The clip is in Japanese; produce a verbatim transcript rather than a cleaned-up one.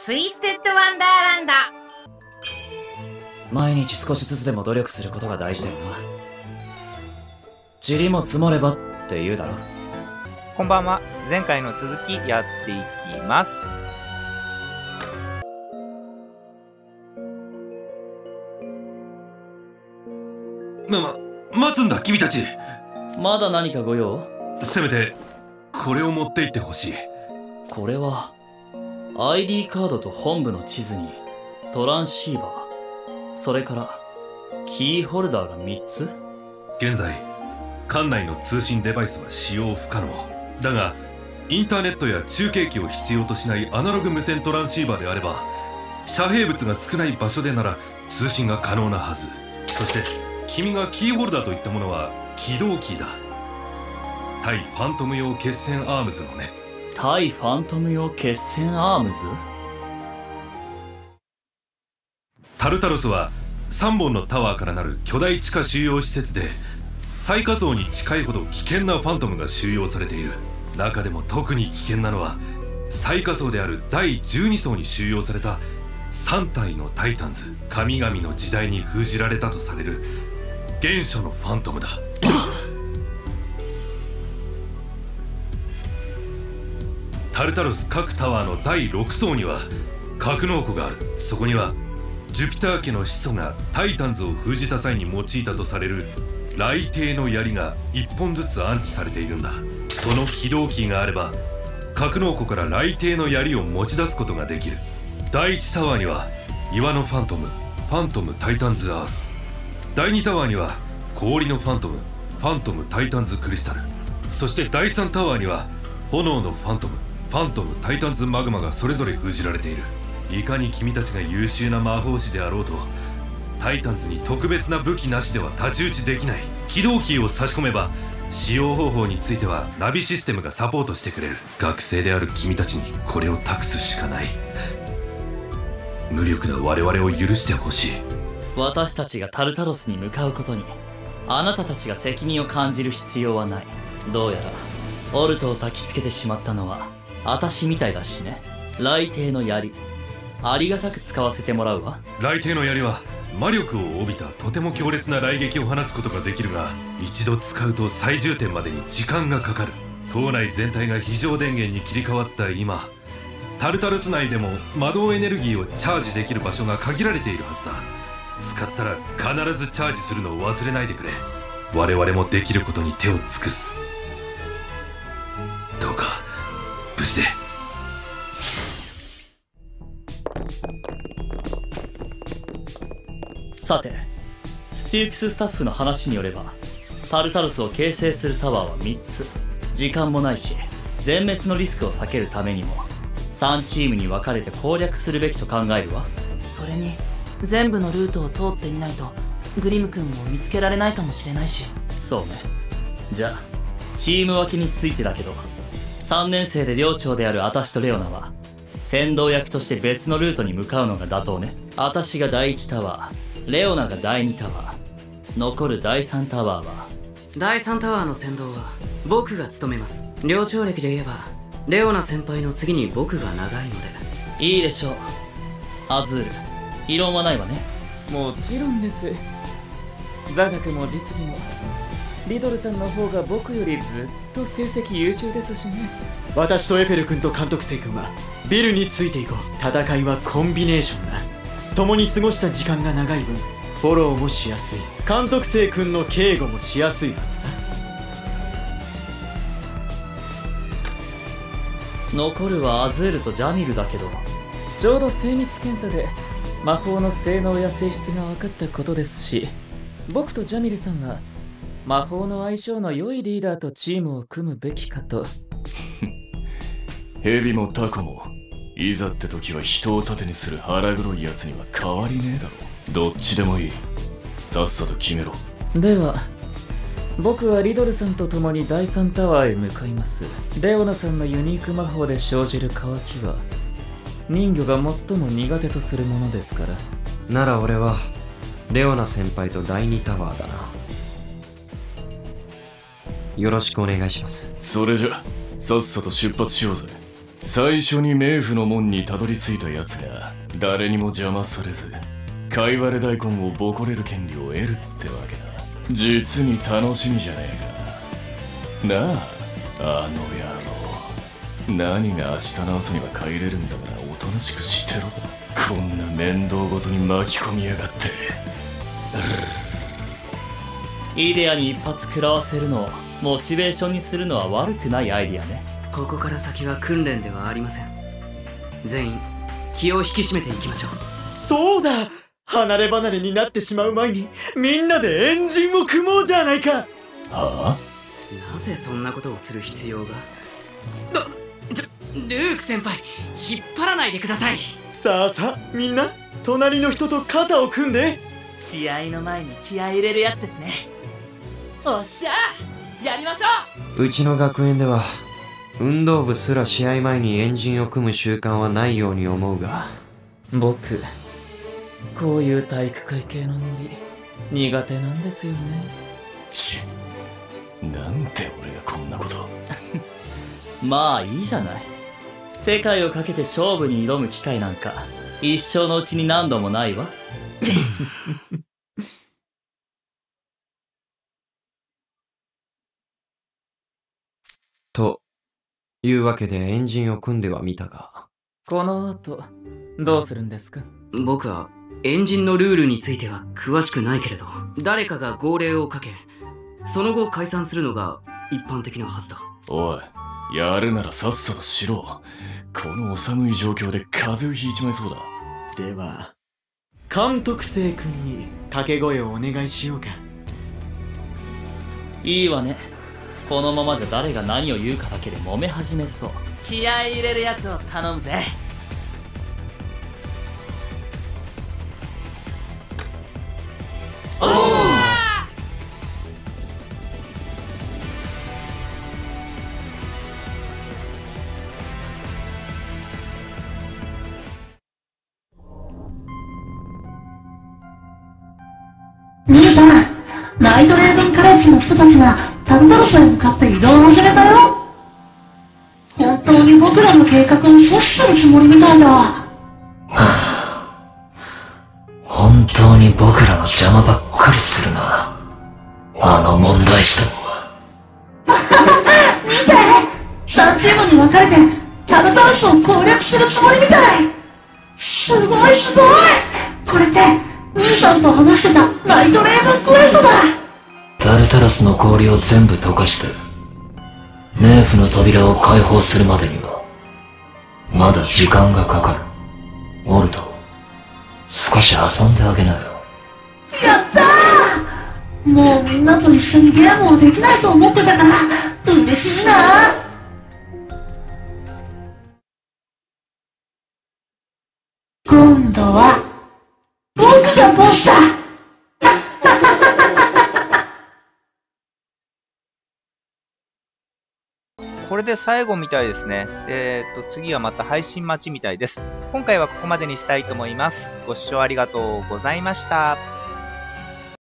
ツイステッドワンダーランド。毎日少しずつでも努力することが大事だよな。塵も積もればって言うだろ。こんばんは。前回の続きやっていきます。ま、ま、待つんだ君たち。まだ何かご用？せめてこれを持って行ってほしい。これは アイディー カードと本部の地図にトランシーバー、それからキーホルダーがみっつ。現在館内の通信デバイスは使用不可能だが、インターネットや中継機を必要としないアナログ無線トランシーバーであれば、遮蔽物が少ない場所でなら通信が可能なはず。そして君がキーホルダーといったものは起動キーだ。対ファントム用決戦アームズのね。対ファントム用決戦アームズ？タルタロスはさんぼんのタワーからなる巨大地下収容施設で、最下層に近いほど危険なファントムが収容されている。中でも特に危険なのは最下層であるだいじゅうにそうに収容されたさんたいのタイタンズ、神々の時代に封じられたとされる原初のファントムだ。タルタロス各タワーのだいろくそうには格納庫がある。そこにはジュピター家の始祖がタイタンズを封じた際に用いたとされる雷帝の槍がいっぽんずつ安置されているんだ。その起動キーがあれば格納庫から雷帝の槍を持ち出すことができる。だいいちタワーには岩のファントム、ファントムタイタンズアース。だいにタワーには氷のファントム、ファントムタイタンズクリスタル。そしてだいさんタワーには炎のファントム、ファントム、タイタンズマグマがそれぞれ封じられている。いかに君たちが優秀な魔法師であろうと、タイタンズに特別な武器なしでは太刀打ちできない。起動キーを差し込めば、使用方法についてはナビシステムがサポートしてくれる。学生である君たちにこれを託すしかない。無力な我々を許してほしい。私たちがタルタロスに向かうことに、あなたたちが責任を感じる必要はない。どうやらオルトを焚きつけてしまったのは私みたいだしね。雷帝の槍、ありがたく使わせてもらうわ。雷帝の槍は魔力を帯びたとても強烈な雷撃を放つことができるが、一度使うと最重点までに時間がかかる。島内全体が非常電源に切り替わった今、タルタルス内でも魔導エネルギーをチャージできる場所が限られているはずだ。使ったら必ずチャージするのを忘れないでくれ。我々もできることに手を尽くす。どうか無事で。さて、スティークススタッフの話によれば、タルタロスを形成するタワーはみっつ。時間もないし、全滅のリスクを避けるためにもさんチームに分かれて攻略するべきと考えるわ。それに全部のルートを通っていないとグリム君も見つけられないかもしれないし。そうね。じゃあチーム分けについてだけど、さんねんせいで寮長である私とレオナは先導役として別のルートに向かうのが妥当ね。私がだいいちタワー、レオナがだいにタワー、残るだいさんタワーは、だいさんタワーの先導は僕が務めます。寮長歴で言えばレオナ先輩の次に僕が長いので。いいでしょう。アズール、異論はないわね。もちろんです。座学も実技もリドルさんの方が僕よりずっと成績優秀ですしね。私とエペル君と監督生君はビルについていこう。戦いはコンビネーションだ。共に過ごした時間が長い分、フォローもしやすい。監督生君の警護もしやすいはずだ。残るはアズールとジャミルだけど、ちょうど精密検査で魔法の性能や性質が分かったことですし、僕とジャミルさんは魔法の相性の良いリーダーとチームを組むべきかと。ヘビもタコもいざって時は人を盾にする腹黒いやつには変わりねえだろ。どっちでもいい。さっさと決めろ。では僕はリドルさんと共にだいさんタワーへ向かいます。レオナさんのユニーク魔法で生じる渇きは人魚が最も苦手とするものですから。なら俺はレオナ先輩とだいにタワーだな。よろしくお願いします。それじゃさっさと出発しようぜ。最初に冥府の門にたどり着いたやつが誰にも邪魔されずかいわれ大根をボコれる権利を得るってわけだ。実に楽しみじゃねえか。なあ、あの野郎。何が明日の朝には帰れるんだからおとなしくしてろ。こんな面倒ごとに巻き込みやがってイデアに一発食らわせるのをモチベーションにするのは悪くないアイディアね。ここから先は訓練ではありません。全員気を引き締めていきましょう。そうだ、離れ離れになってしまう前にみんなで円陣を組もうじゃないか。はあ、なぜそんなことをする必要が。だちょルーク先輩、引っ張らないでください。さあさあ、みんな隣の人と肩を組んで。試合の前に気合い入れるやつですね。おっしゃ、やりましょう。うちの学園では運動部すら試合前に円陣を組む習慣はないように思うが、僕こういう体育会系のノリ苦手なんですよね。ちなんで俺がこんなことまあいいじゃない。世界をかけて勝負に挑む機会なんか一生のうちに何度もないわというわけでエンジンを組んではみたが、この後どうするんですか。僕はエンジンのルールについては詳しくないけれど、誰かが号令をかけその後解散するのが一般的なはずだ。おい、やるならさっさとしろ。このお寒い状況で風邪をひいちまいそうだ。では監督生君に掛け声をお願いしようか。いいわね。このままじゃ誰が何を言うかだけで揉め始めそう。気合い入れるやつを頼むぜ。おおミユ様、ナイトレーヴンカレッジの人たちがタルタル社に向かって移動を始めたよ。本当に僕らの計画を阻止するつもりみたいだ。はあ、本当に僕らの邪魔ばっかりするな、あの問題児どもは見て、さんチームに分かれてタルタル社を攻略するつもりみたい。すごいすごい、これって兄さんと話してたナイトレーヴンクエストだ。タルタロスの氷を全部溶かして冥府の扉を開放するまでにはまだ時間がかかる。オルト、少し遊んであげなよ。やったー、もうみんなと一緒にゲームをできないと思ってたから嬉しいな。今度は僕がボスだ。これで最後みたいですね。えー、っと、次はまた配信待ちみたいです。今回はここまでにしたいと思います。ご視聴ありがとうございました。